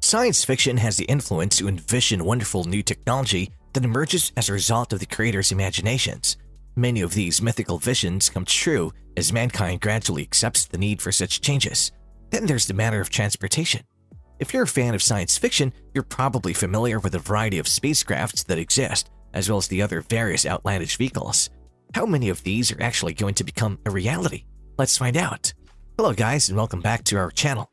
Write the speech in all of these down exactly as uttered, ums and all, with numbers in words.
Science fiction has the influence to envision wonderful new technology that emerges as a result of the creators' imaginations. Many of these mythical visions come true as mankind gradually accepts the need for such changes. Then there's the matter of transportation. If you're a fan of science fiction, you're probably familiar with the variety of spacecrafts that exist, as well as the other various outlandish vehicles. How many of these are actually going to become a reality? Let's find out. Hello guys and welcome back to our channel.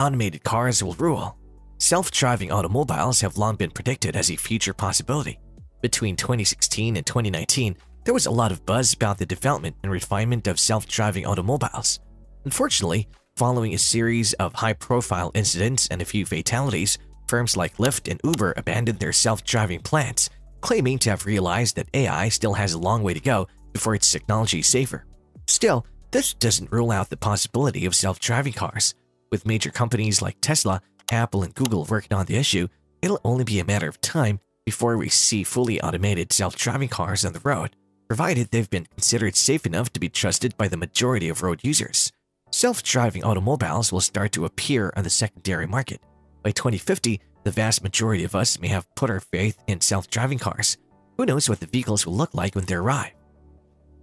Automated cars will rule. Self-driving automobiles have long been predicted as a future possibility. Between twenty sixteen and twenty nineteen, there was a lot of buzz about the development and refinement of self-driving automobiles. Unfortunately, following a series of high-profile incidents and a few fatalities, firms like Lyft and Uber abandoned their self-driving plans, claiming to have realized that A I still has a long way to go before its technology is safer. Still, this doesn't rule out the possibility of self-driving cars. With major companies like Tesla, Apple, and Google working on the issue, it'll only be a matter of time before we see fully automated self-driving cars on the road, provided they've been considered safe enough to be trusted by the majority of road users. Self-driving automobiles will start to appear on the secondary market. By twenty fifty, the vast majority of us may have put our faith in self-driving cars. Who knows what the vehicles will look like when they arrive?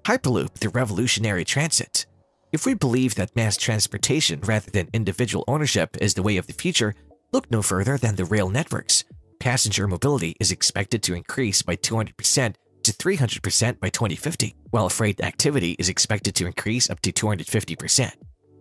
Hyperloop, the revolutionary transit. If we believe that mass transportation rather than individual ownership is the way of the future, look no further than the rail networks. Passenger mobility is expected to increase by two hundred percent to three hundred percent by twenty fifty, while freight activity is expected to increase up to two hundred fifty percent.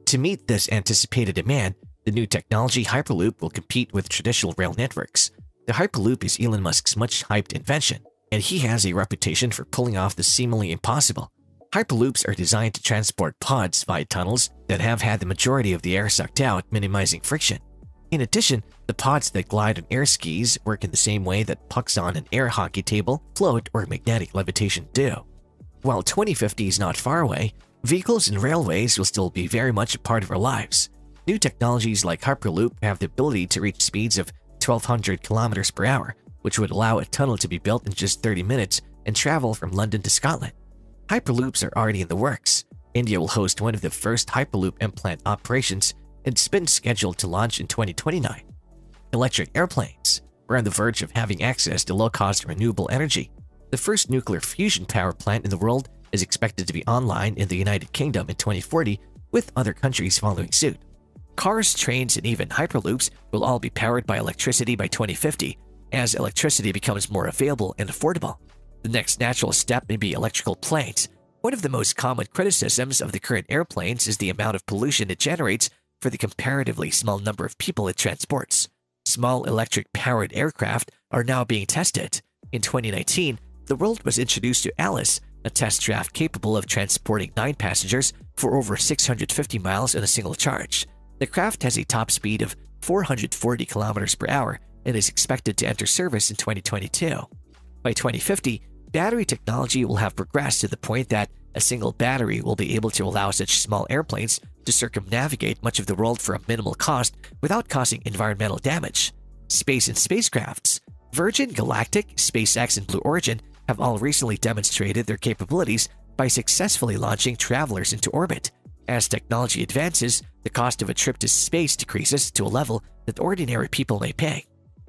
To meet this anticipated demand, the new technology Hyperloop will compete with traditional rail networks. The Hyperloop is Elon Musk's much-hyped invention, and he has a reputation for pulling off the seemingly impossible. Hyperloops are designed to transport pods via tunnels that have had the majority of the air sucked out, minimizing friction. In addition, the pods that glide on air skis work in the same way that pucks on an air hockey table, float, or magnetic levitation do. While twenty fifty is not far away, vehicles and railways will still be very much a part of our lives. New technologies like Hyperloop have the ability to reach speeds of twelve hundred kilometers per hour, which would allow a tunnel to be built in just thirty minutes and travel from London to Scotland. Hyperloops are already in the works. India will host one of the first Hyperloop implant operations, and it's been scheduled to launch in twenty twenty-nine. Electric airplanes. We're on the verge of having access to low-cost renewable energy. The first nuclear fusion power plant in the world is expected to be online in the United Kingdom in twenty forty, with other countries following suit. Cars, trains, and even Hyperloops will all be powered by electricity by twenty fifty, as electricity becomes more available and affordable. The next natural step may be electrical planes. One of the most common criticisms of the current airplanes is the amount of pollution it generates for the comparatively small number of people it transports. Small electric-powered aircraft are now being tested. In twenty nineteen, the world was introduced to ALICE, a test draft capable of transporting nine passengers for over six hundred fifty miles in a single charge. The craft has a top speed of four hundred forty kilometers per hour and is expected to enter service in twenty twenty-two. By twenty fifty, battery technology will have progressed to the point that a single battery will be able to allow such small airplanes to circumnavigate much of the world for a minimal cost without causing environmental damage. Space and spacecrafts. Virgin Galactic, SpaceX, and Blue Origin have all recently demonstrated their capabilities by successfully launching travelers into orbit. As technology advances, the cost of a trip to space decreases to a level that ordinary people may pay.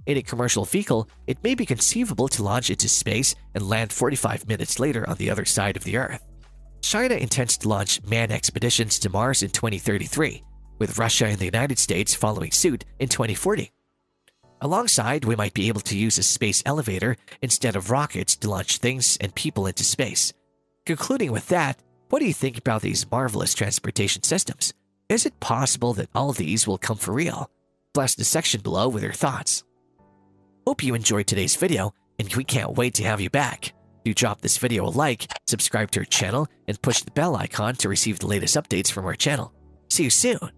In a commercial vehicle, it may be conceivable to launch into space and land forty-five minutes later on the other side of the Earth. China intends to launch manned expeditions to Mars in twenty thirty-three, with Russia and the United States following suit in twenty forty. Alongside, we might be able to use a space elevator instead of rockets to launch things and people into space. Concluding with that, what do you think about these marvelous transportation systems? Is it possible that all these will come for real? Bless the section below with your thoughts. Hope you enjoyed today's video, and we can't wait to have you back. Do drop this video a like, subscribe to our channel, and push the bell icon to receive the latest updates from our channel. See you soon!